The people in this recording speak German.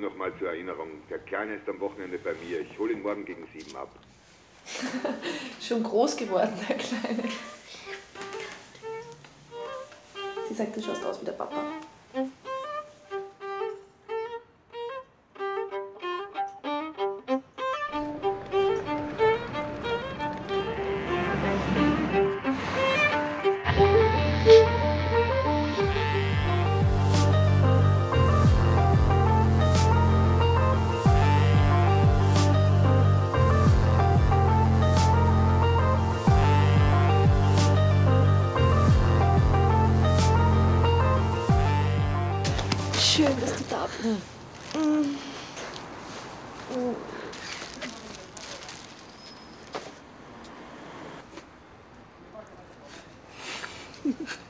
Nur noch mal zur Erinnerung, der Kleine ist am Wochenende bei mir. Ich hole ihn morgen gegen 7 ab. Schon groß geworden, der Kleine. Sie sagt, du schaust aus wie der Papa. Schön, dass du da bist.